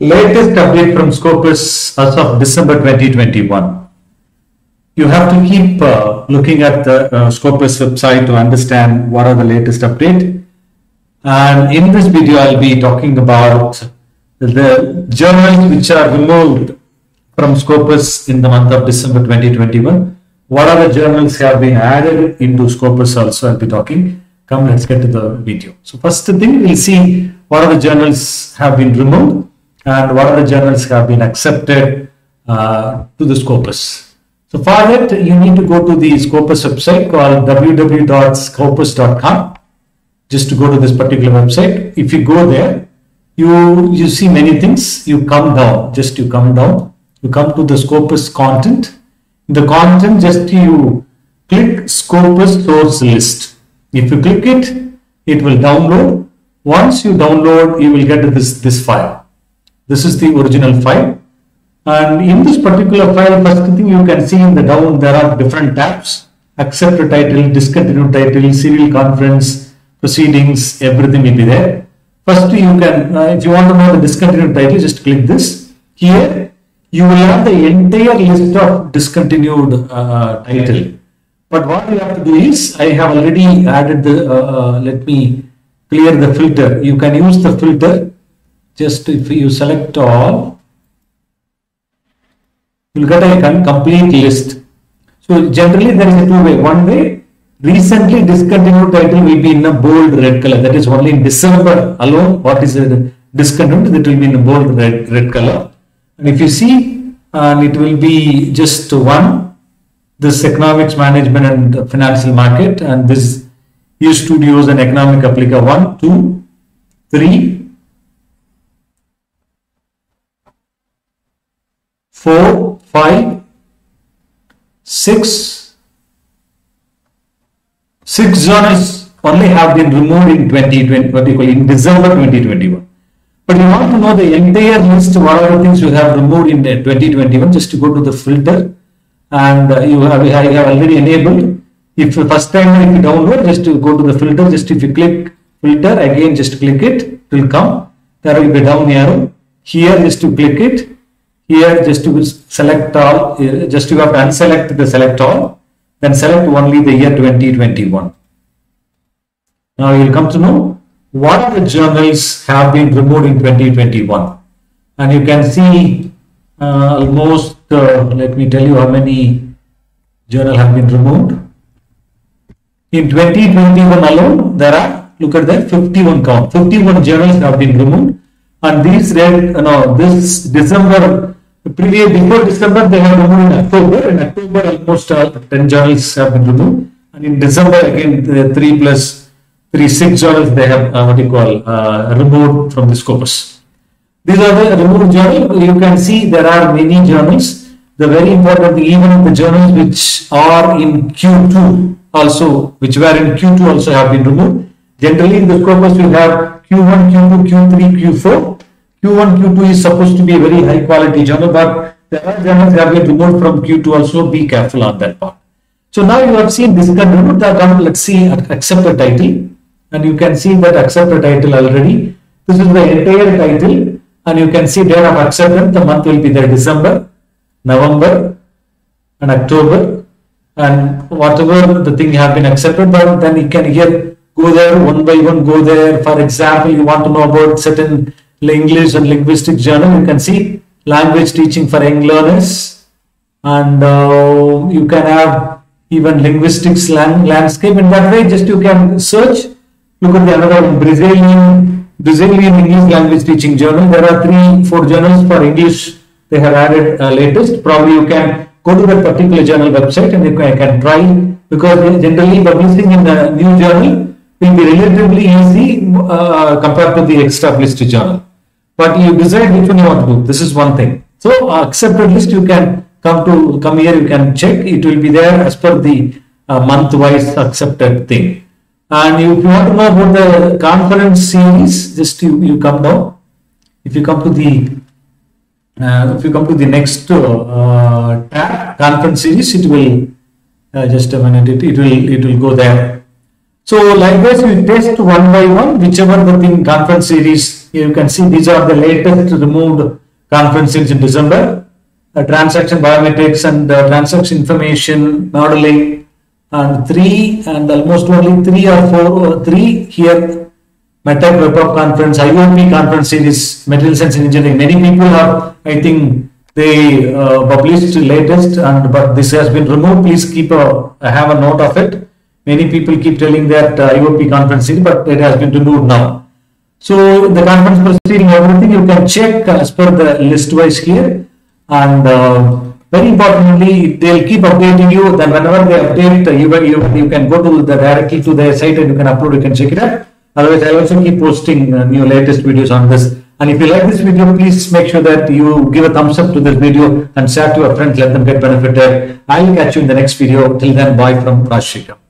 Latest update from Scopus as of December 2021. You have to keep looking at the Scopus website to understand what are the latest update. And in this video, I'll be talking about the journals which are removed from Scopus in the month of December 2021. What are the journals have been added into Scopus also, I'll be talking. Come, let's get to the video. So first thing, we'll see what are the journals have been removed. And what are the journals have been accepted to the Scopus. So for that, you need to go to the Scopus website called www.scopus.com. Just to go to this particular website. If you go there, you see many things. You come down, you come to the Scopus content. In the content, just you click Scopus source list. If you click it, it will download. Once you download, you will get this file. This is the original file, and in this particular file, first thing you can see in the down there are different tabs: accepted title, discontinued title, serial conference, proceedings, everything will be there. First you can, if you want to know the discontinued title, just click this. Here you will have the entire list of discontinued title. But what you have to do is, I have already added the, let me clear the filter. You can use the filter. Just if you select all, you'll get a complete list. So generally there is a two way. One way, recently discontinued title will be in a bold red color. That is only in December alone. What is discontinued, that will be in a bold red color. And if you see, it will be just one. This economics, management and financial market, and this E Studios and economic applica 1, 2, 3, 4, 5, 6 journals only have been removed in 2020, particularly in December 2021. But you want to know the entire list of what other things you have removed in 2021, just to go to the filter, and I have already enabled. If the first time if you download, just to go to the filter, just if you click filter again, just click it, it will come. There will be down arrow. Here just to click it. Here just to select all, just you have to unselect the select all, then select only the year 2021. Now you will come to know what are the journals have been removed in 2021, and you can see almost, let me tell you how many journals have been removed. In 2021 alone, there are, look at that, 51 journals have been removed, and these red, this December, before December they have removed in October. In October almost 10 journals have been removed, and in December again 3 plus 3, 6 journals they have removed from the Scopus. These are the removed journals. You can see there are many journals. The very important thing, even the journals which are in Q2 also, which were in Q2 also have been removed. Generally in the Scopus you have Q1, Q2, Q3, Q4. Q1, Q2 is supposed to be a very high quality journal, but there are journals that have been removed from Q2 also. Be careful on that part. So now you have seen this discontinued title. Let's see accepted title, and you can see that accepted title already. This is the entire title, and you can see date of acceptance. The month will be there: December, November, and October, and whatever the thing have been accepted. But then you can here go there one by one. Go there. For example, you want to know about certain English and linguistic journal, you can see language teaching for young learners, and you can have even linguistics landscape. In that way, just you can search. Look at the another one, Brazilian English language teaching journal. There are 3-4 journals for English they have added latest. Probably you can go to that particular journal website and you can try, because generally publishing in the new journal will be relatively easy compared to the established journal. But you decide which one you want to do. This is one thing. So accepted list, you can come here. You can check. It will be there as per the month-wise accepted thing. And if you want to know about the conference series, just you come down. If you come to the next tab, conference series, it will just a minute. It will go there. So likewise, you test one by one whichever the thing conference series Here you can see these are the latest removed conferences in December. Transaction biometrics and transaction information modeling, and three here. MedTech Web Conference, IOP conference series, Material Science and Engineering. Many people have, I think, they published the latest, and but this has been removed. Please keep have a note of it. Many people keep telling that IOP conference series, but it has been removed now. So the conference proceeding, everything you can check as per the list wise here. And very importantly, they'll keep updating you. Then whenever they update, you can go to the directly to their site and you can upload, you can check it out. Otherwise, I also keep posting new latest videos on this. And if you like this video, please make sure that you give a thumbs up to this video and share to your friends, let them get benefited. I'll catch you in the next video. Till then, bye from Rajasekaran.